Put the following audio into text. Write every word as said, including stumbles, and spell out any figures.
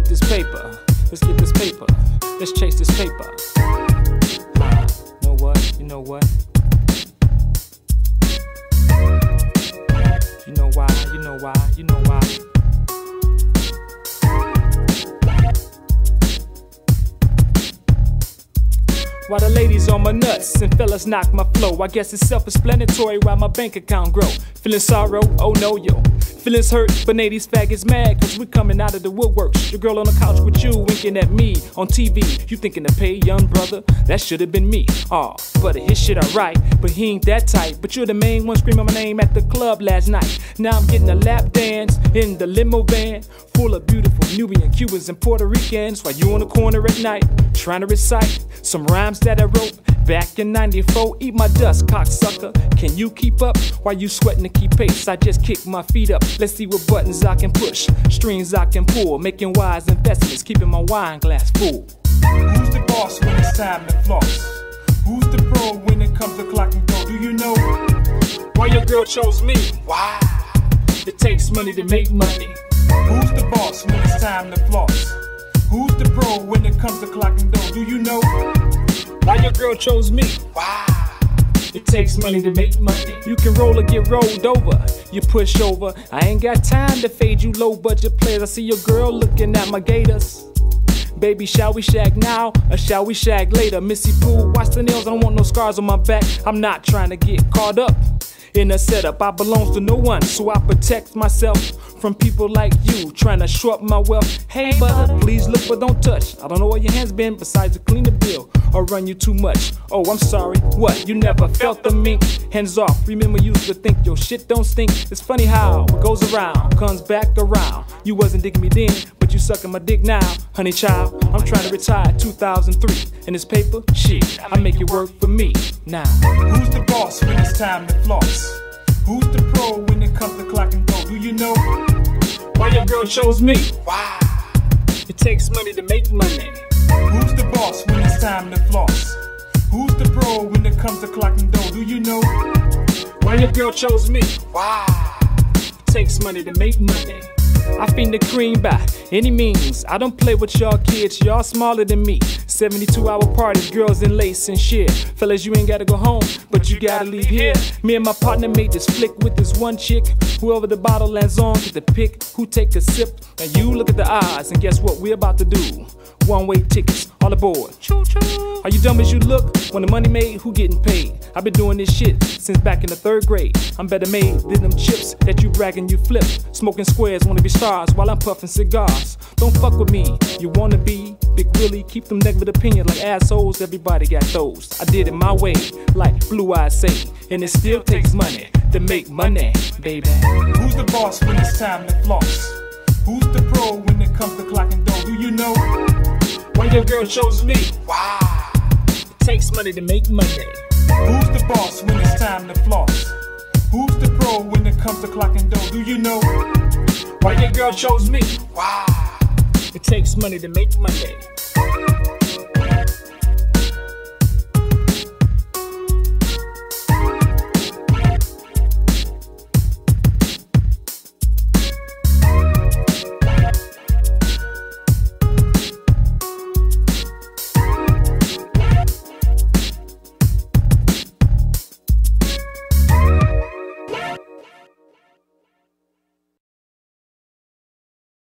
get this paper. Let's get this paper. Let's chase this paper. You know what? You know what? You know why? You know why? You know why? Why the ladies on my nuts and fellas knock my flow? I guess it's self-explanatory why my bank account grow. Feeling sorrow, oh no yo. Feelings hurt, but nay, these faggots mad, cause we coming out of the woodworks. Your girl on the couch with you, winking at me on T V. You thinking to pay, young brother? That should have been me. Aw, oh, buddy, his shit alright, but he ain't that tight. But you're the main one screaming my name at the club last night. Now I'm getting a lap dance in the limo van, full of beautiful Nubian Cubans and Puerto Ricans, while you on the corner at night, trying to recite some rhymes that I wrote back in ninety-four. Eat my dust, cocksucker. Can you keep up? Why you sweating to keep pace? I just kick my feet up. Let's see what buttons I can push, strings I can pull, making wise investments, keeping my wine glass full. Who's the boss when it's time to floss? Who's the pro when it comes to clock and go? Do you know why your girl chose me? Why? It takes money to make money. Who's the boss when it's time to floss? Who's the pro when it comes to clock and dough? Do you know why your girl chose me? Why? It takes money to make money. You can roll or get rolled over. You push over. I ain't got time to fade you low budget players. I see your girl looking at my gators. Baby, shall we shag now or shall we shag later? Missy Pooh, watch the nails. I don't want no scars on my back. I'm not trying to get caught up in a setup. I belongs to no one, so I protect myself from people like you trying to shore up my wealth. Hey brother, please look but don't touch. I don't know where your hands been besides to clean the bill or run you too much. Oh, I'm sorry, what? You never felt the mink? Hands off, remember you used to think your shit don't stink. It's funny how what goes around comes back around. You wasn't digging me then, but you sucking my dick now. Honey child, I'm trying to retire two thousand three. And this paper, shit, I make it work for me now. Who's the boss when it's time to floss? Who's the pro when it comes to clock and go? Do you know why your girl chose me? Why? It takes money to make money. Who's the boss when it's time to floss? Who's the pro when it comes to clock and dough? Do you know why your girl chose me? Why? It takes money to make money. I fiend the cream by any means. I don't play with y'all kids, y'all smaller than me. seventy-two hour parties, girls in lace and shit. Fellas, you ain't gotta go home, but you gotta leave here. Me and my partner made this flick with this one chick. Whoever the bottle lands on, get the pick. Who take a sip, and you look at the eyes. And guess what we're about to do? One-way tickets, all aboard. Choo-choo. Are you dumb as you look? When the money made, who getting paid? I've been doing this shit since back in the third grade. I'm better made than them chips that you bragging you flip. Smoking squares, wanna be stars while I'm puffing cigars. Don't fuck with me, you wanna be Big Willie. Keep them negative opinions like assholes, everybody got those. I did it my way, like Blue Eyes say. And it still takes money to make money, baby. Who's the boss when it's time to floss? Who's the pro when it comes to clock and dough? Do you know why your girl chose me? Why? It takes money to make money. Who's the boss when it's time to floss? Who's the pro when it comes to clock and dough? Do you know why your girl chose me? Why? It takes money to make money.